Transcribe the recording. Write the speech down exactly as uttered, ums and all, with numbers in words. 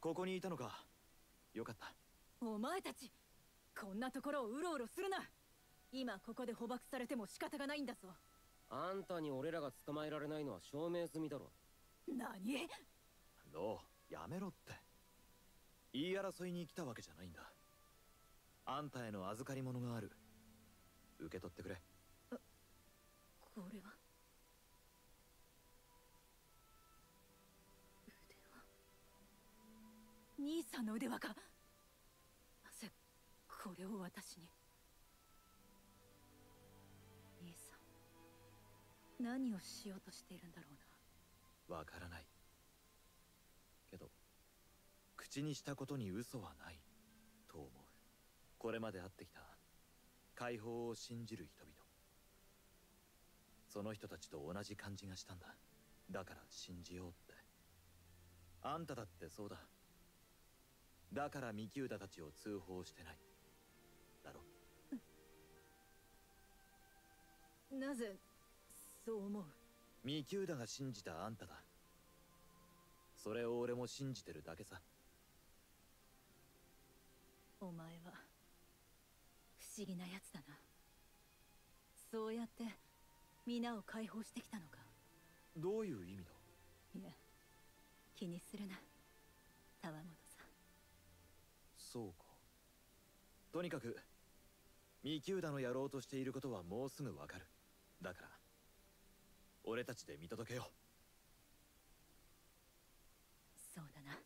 ここにいたのか。よかった。お前たち、こんなところをうろうろするな。今ここで捕獲されても仕方がないんだぞ。あんたに俺らが捕まえられないのは証明済みだろ。何？ロー、やめろって。言い争いに来たわけじゃないんだ。あんたへの預かり物がある。受け取ってくれ。あ、これは腕輪。兄さんの腕輪か。なぜこれを私に。兄さん、何をしようとしているんだろうな。わからないけど、口にしたことに嘘はないと思う。これまで会ってきた解放を信じる人々、その人たちと同じ感じがしたんだ。だから信じようって。あんただってそうだ。だからミキウダたちを通報してないだろ。なぜそう思う？ミキウダが信じたあんただ。それを俺も信じてるだけさ。お前は不思議なやつだな。そうやって皆を解放してきたのか。どういう意味だ？いや、気にするな、たわごとさん。そうか。とにかくミキウダのやろうとしていることはもうすぐわかる。だから俺たちで見届けよう。そうだな。